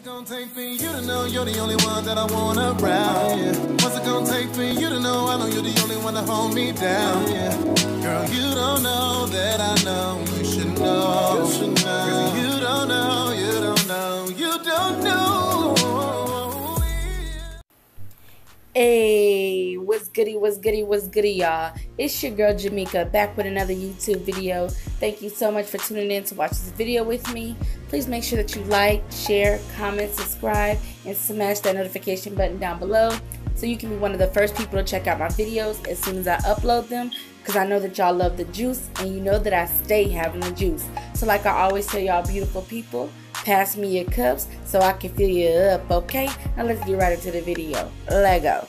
it gonna take for you to know you're the only one that I want around? Yeah. What's it gonna take for you to know I know you're the only one to hold me down? Yeah. Girl, you don't know that I know. You should know. You should know. You don't know. You don't know. You don't know. Hey, what's goody? What's goody? What's goody, y'all? It's your girl Jameka back with another YouTube video. Thank you so much for tuning in to watch this video with me. Please make sure that you like, share, comment, subscribe, and smash that notification button down below so you can be one of the first people to check out my videos as soon as I upload them, because I know that y'all love the juice and you know that I stay having the juice. So like I always tell y'all beautiful people, pass me your cups so I can fill you up, okay? Now let's get right into the video. Let's go.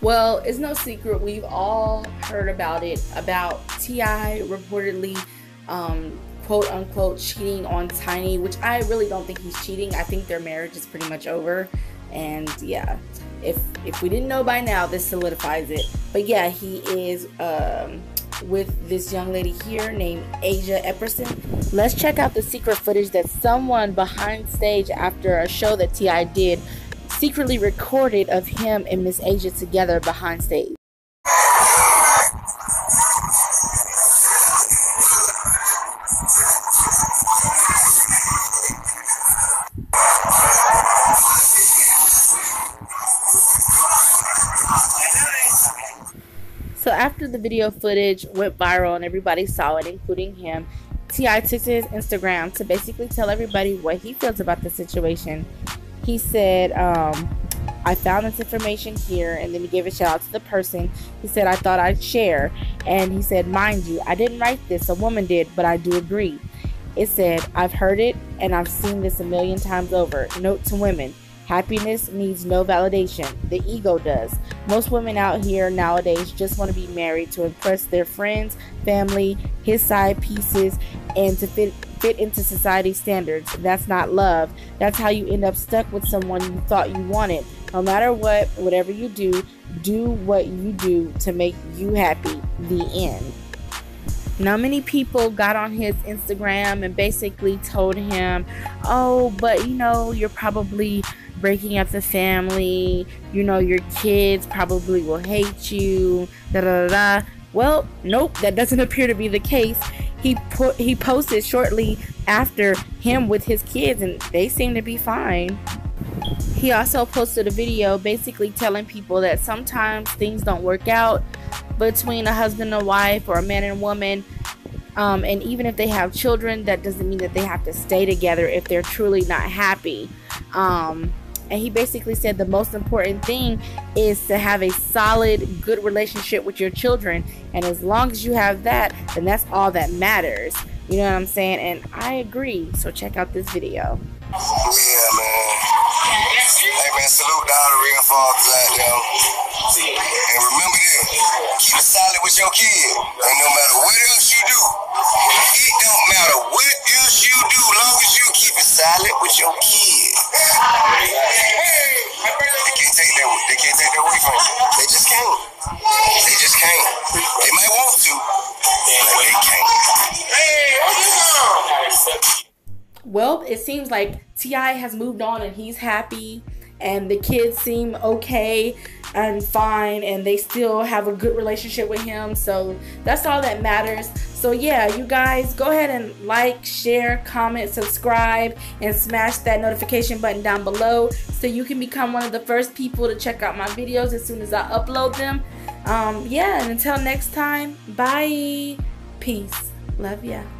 Well, it's no secret, we've all heard about it, about T.I. reportedly quote-unquote cheating on Tiny, which I really don't think he's cheating. I think their marriage is pretty much over, and yeah, if we didn't know by now, this solidifies it. But yeah, he is with this young lady here named Asia'h Epperson. Let's check out the secret footage that someone behind stage after a show that T.I. did secretly recorded of him and Miss Asia'h together behind stage. So after the video footage went viral and everybody saw it, including him, T.I. took to his Instagram to basically tell everybody what he feels about the situation. He said, I found this information here, and then he gave a shout out to the person. He said, I thought I'd share. And he said, mind you, I didn't write this, a woman did, but I do agree. It said, I've heard it and I've seen this a million times over. Note to women, happiness needs no validation. The ego does. Most women out here nowadays just want to be married to impress their friends, family, his side pieces, and to fit into society's standards. That's not love. That's how you end up stuck with someone you thought you wanted. No matter what, whatever you do, do what you do to make you happy. The end. Now, many people got on his Instagram and basically told him, oh, but you know, you're probably breaking up the family, you know, your kids probably will hate you, da da da. Well, nope, that doesn't appear to be the case. He posted shortly after him with his kids, and they seem to be fine. He also posted a video basically telling people that sometimes things don't work out between a husband and wife or a man and woman, and even if they have children, that doesn't mean that they have to stay together if they're truly not happy. And he basically said the most important thing is to have a solid, good relationship with your children. And as long as you have that, then that's all that matters. You know what I'm saying? And I agree. So check out this video. Yeah, man. Hey, man, salute to all the real fathers out there. And remember this. Keep it solid with your kid. And no matter what else you do, it don't matter what else you do, long as you keep it solid with your kid. They can't take that away from you. They just can't. They just can't. They might want to, but they can't. Well, it seems like T.I. has moved on and he's happy, and the kids seem okay and fine, and they still have a good relationship with him, so that's all that matters. So yeah, you guys go ahead and like, share, comment, subscribe, and smash that notification button down below so you can become one of the first people to check out my videos as soon as I upload them. Yeah, and until next time, bye. Peace. Love ya.